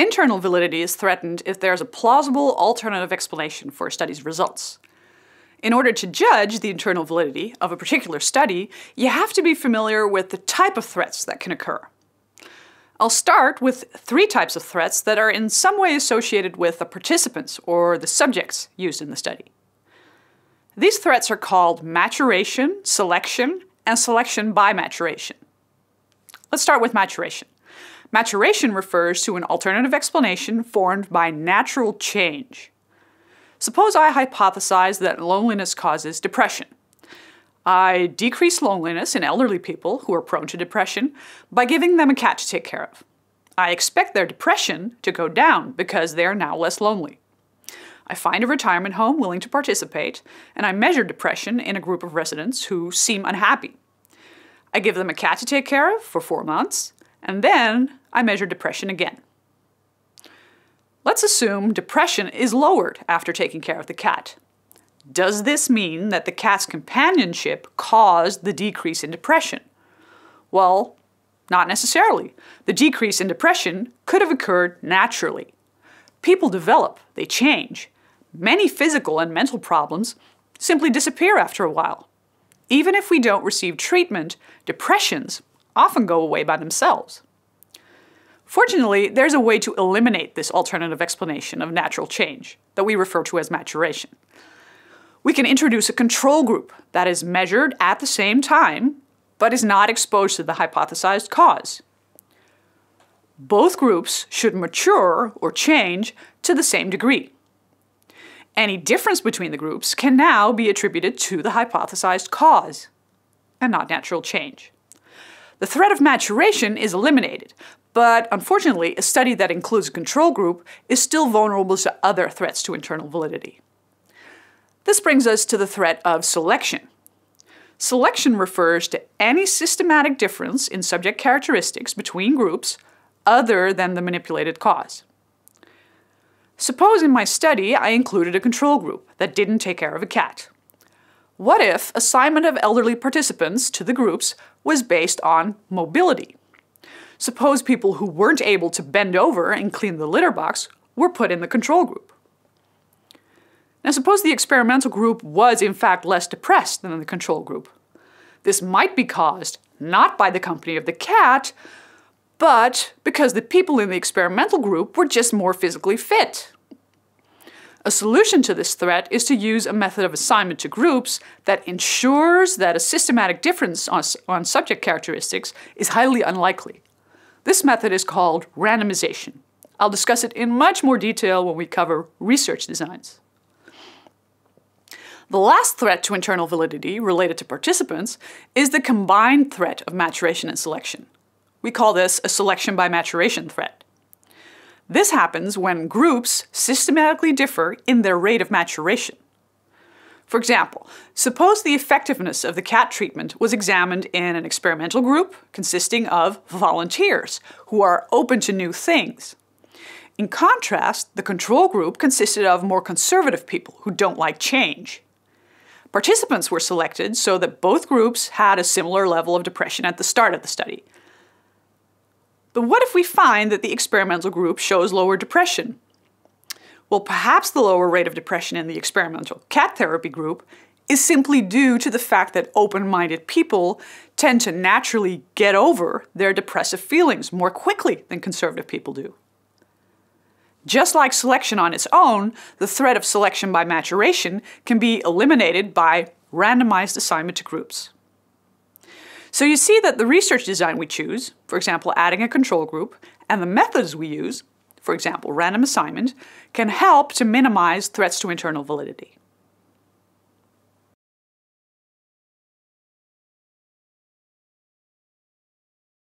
Internal validity is threatened if there is a plausible alternative explanation for a study's results. In order to judge the internal validity of a particular study, you have to be familiar with the type of threats that can occur. I'll start with three types of threats that are in some way associated with the participants or the subjects used in the study. These threats are called maturation, selection, and selection by maturation. Let's start with maturation. Maturation refers to an alternative explanation formed by natural change. Suppose I hypothesize that loneliness causes depression. I decrease loneliness in elderly people who are prone to depression by giving them a cat to take care of. I expect their depression to go down because they are now less lonely. I find a retirement home willing to participate, and I measure depression in a group of residents who seem unhappy. I give them a cat to take care of for 4 months, and then I measure depression again. Let's assume depression is lowered after taking care of the cat. Does this mean that the cat's companionship caused the decrease in depression? Well, not necessarily. The decrease in depression could have occurred naturally. People develop, they change. Many physical and mental problems simply disappear after a while. Even if we don't receive treatment, depressions often go away by themselves. Fortunately, there's a way to eliminate this alternative explanation of natural change that we refer to as maturation. We can introduce a control group that is measured at the same time, but is not exposed to the hypothesized cause. Both groups should mature or change to the same degree. Any difference between the groups can now be attributed to the hypothesized cause, and not natural change. The threat of maturation is eliminated, but unfortunately, a study that includes a control group is still vulnerable to other threats to internal validity. This brings us to the threat of selection. Selection refers to any systematic difference in subject characteristics between groups other than the manipulated cause. Suppose in my study I included a control group that didn't take care of a cat. What if assignment of elderly participants to the groups was based on mobility? Suppose people who weren't able to bend over and clean the litter box were put in the control group. Now suppose the experimental group was in fact less depressed than the control group. This might be caused not by the company of the cat, but because the people in the experimental group were just more physically fit. A solution to this threat is to use a method of assignment to groups that ensures that a systematic difference on subject characteristics is highly unlikely. This method is called randomization. I'll discuss it in much more detail when we cover research designs. The last threat to internal validity related to participants is the combined threat of maturation and selection. We call this a selection by maturation threat. This happens when groups systematically differ in their rate of maturation. For example, suppose the effectiveness of the cat treatment was examined in an experimental group consisting of volunteers who are open to new things. In contrast, the control group consisted of more conservative people who don't like change. Participants were selected so that both groups had a similar level of depression at the start of the study. But what if we find that the experimental group shows lower depression? Well, perhaps the lower rate of depression in the experimental cat therapy group is simply due to the fact that open-minded people tend to naturally get over their depressive feelings more quickly than conservative people do. Just like selection on its own, the threat of selection by maturation can be eliminated by randomized assignment to groups. So you see that the research design we choose, for example, adding a control group, and the methods we use, for example, random assignment, can help to minimize threats to internal validity.